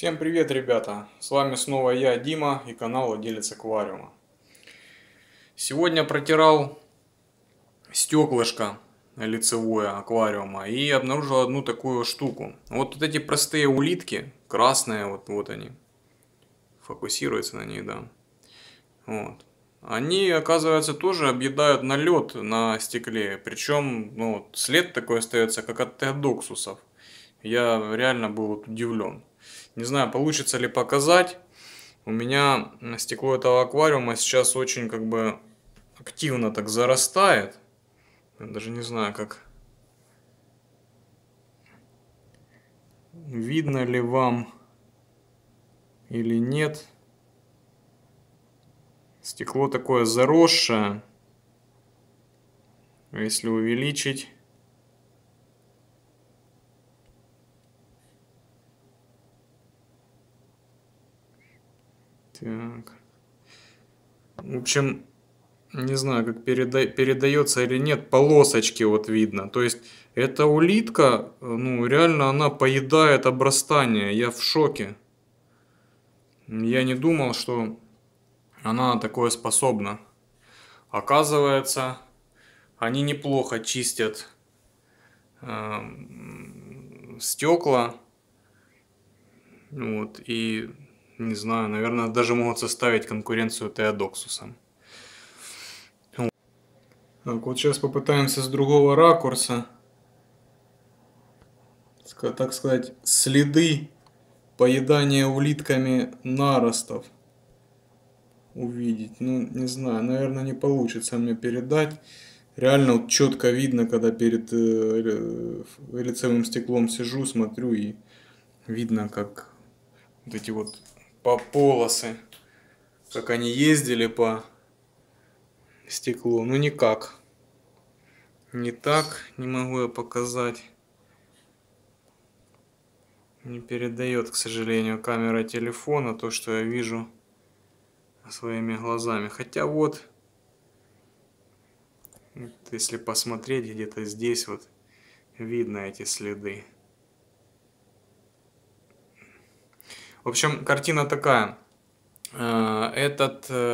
Всем привет, ребята! С вами снова я, Дима, и канал Владелец Аквариума. Сегодня протирал стеклышко лицевое аквариума и обнаружил одну такую штуку. Вот эти простые улитки, красные, вот они, фокусируются на них, да. Вот. Они, оказывается, тоже объедают налет на стекле, причем след такой остается, как от теодоксусов. Я реально был удивлен. Не знаю, получится ли показать. У меня стекло этого аквариума сейчас очень активно так зарастает. Я даже не знаю, как видно ли вам или нет. Стекло такое заросшее. Если увеличить. Так. В общем, не знаю, как передается или нет, полосочки вот видно. То есть, эта улитка, реально она поедает обрастание. Я в шоке. Я не думал, что она на такое способна. Оказывается, они неплохо чистят стекла. Вот, и... Не знаю, наверное, даже могут составить конкуренцию теодоксусам. Так, вот сейчас попытаемся с другого ракурса, так сказать, следы поедания улитками наростов увидеть. Не знаю, наверное, не получится мне передать. Реально вот четко видно, когда перед лицевым стеклом сижу, смотрю, и видно, как вот эти вот... по полосы, как они ездили по стеклу. Никак. Не так, не могу я показать. Не передает, к сожалению, камера телефона то, что я вижу своими глазами. Хотя вот если посмотреть где-то здесь, вот видно эти следы. В общем, картина такая. Это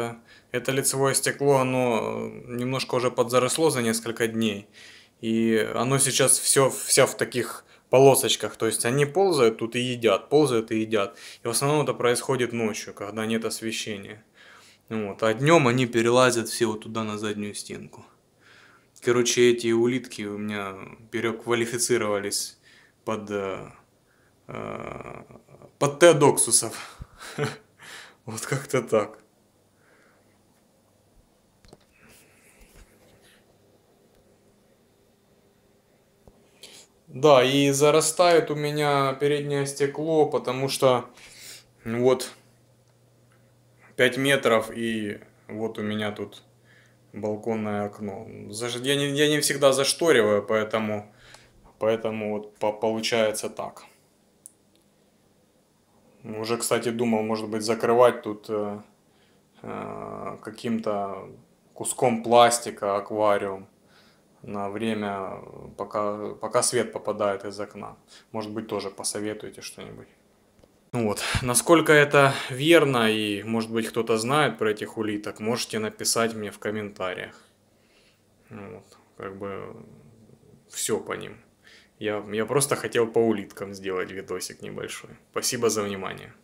лицевое стекло, оно немножко уже подзаросло за несколько дней. И оно сейчас вся в таких полосочках. То есть они ползают тут и едят, ползают и едят. И в основном это происходит ночью, когда нет освещения. Вот. А днем они перелазят все вот туда на заднюю стенку. Короче, эти улитки у меня переквалифицировались под теодоксусов. Вот как-то так. Да, и зарастает у меня переднее стекло, потому что вот 5 метров и вот у меня тут балконное окно. Я не всегда зашториваю, поэтому вот получается так. Уже, кстати, думал, может быть, закрывать тут каким-то куском пластика аквариум на время, пока свет попадает из окна. Может быть, тоже посоветуете что-нибудь. Вот. Насколько это верно и, может быть, кто-то знает про этих улиток, можете написать мне в комментариях. Вот. Все по ним. Я просто хотел по улиткам сделать видосик небольшой. Спасибо за внимание.